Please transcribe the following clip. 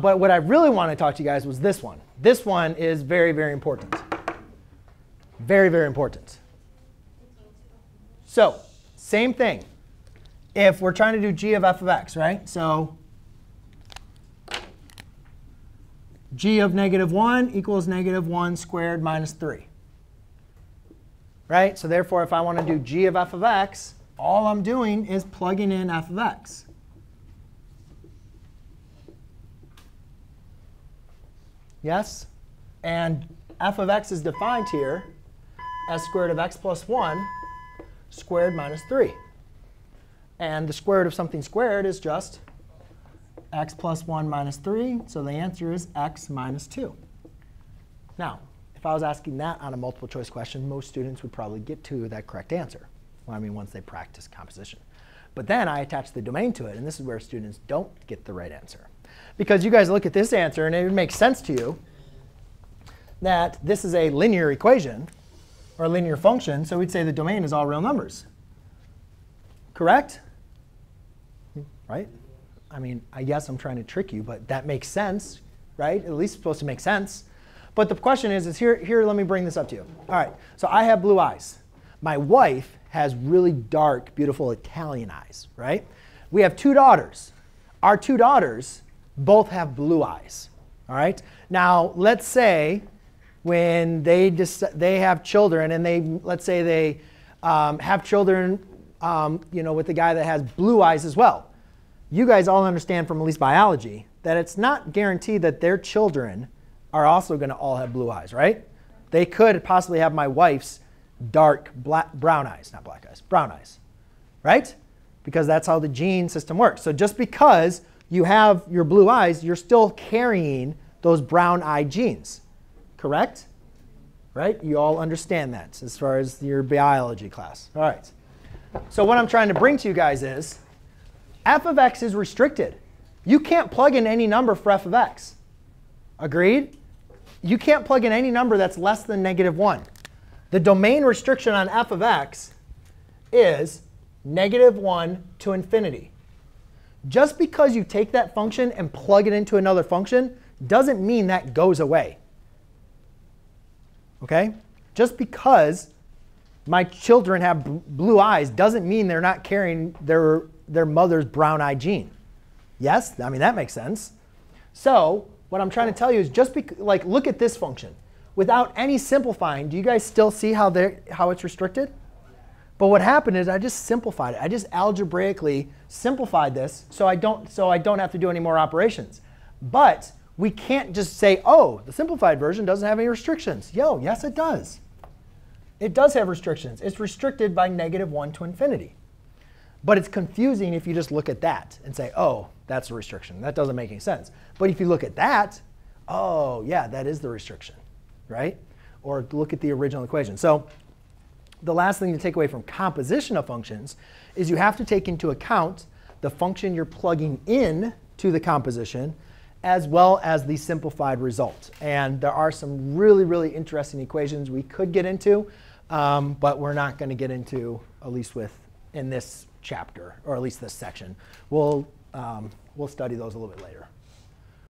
But what I really want to talk to you guys was this one. This one is very, very important. Very, very important. So same thing. If we're trying to do g of f of x, right? So g of -1 equals -1 squared minus 3. Right? So therefore, if I want to do g of f of x, all I'm doing is plugging in f of x. Yes? And f of x is defined here as square root of x plus 1 squared minus 3. And the square root of something squared is just x plus 1 minus 3. So the answer is x minus 2. Now, if I was asking that on a multiple choice question, most students would probably get to that correct answer. Well, I mean, once they practice composition. But then I attach the domain to it. And this is where students don't get the right answer. Because you guys look at this answer, and it would make sense to you that this is a linear equation or a linear function. So we'd say the domain is all real numbers. Correct? Right? I mean, I guess I'm trying to trick you, but that makes sense, right? At least it's supposed to make sense. But the question is here, let me bring this up to you. All right, so I have blue eyes. My wife has really dark, beautiful Italian eyes, right? We have two daughters. Our two daughters both have blue eyes, all right? Now, let's say when they have children, and let's say they have children with the guy that has blue eyes as well. You guys all understand from at least biology that it's not guaranteed that their children are also going to all have blue eyes, right? They could possibly have my wife's dark brown eyes, not black eyes, brown eyes, right? Because that's how the gene system works. So just because you have your blue eyes, you're still carrying those brown eye genes, correct? Right? You all understand that as far as your biology class. All right. So what I'm trying to bring to you guys is f of x is restricted. You can't plug in any number for f of x. Agreed? You can't plug in any number that's less than -1. The domain restriction on f of x is -1 to infinity. Just because you take that function and plug it into another function doesn't mean that goes away. OK? Just because my children have blue eyes doesn't mean they're not carrying their mother's brown eye gene. Yes? I mean, that makes sense. So what I'm trying to tell you is like, look at this function. Without any simplifying, do you guys still see how it's restricted? But what happened is I just simplified it. I just algebraically simplified this so I don't have to do any more operations. But we can't just say, oh, the simplified version doesn't have any restrictions. Yo, yes, it does. It does have restrictions. It's restricted by -1 to infinity. But it's confusing if you just look at that and say, oh, that's a restriction. That doesn't make any sense. But if you look at that, oh, yeah, that is the restriction, right? Or look at the original equation. So the last thing to take away from composition of functions is you have to take into account the function you're plugging in to the composition as well as the simplified result. And there are some really, really interesting equations we could get into, but we're not going to get into, at least in this chapter, or at least this section. We'll study those a little bit later.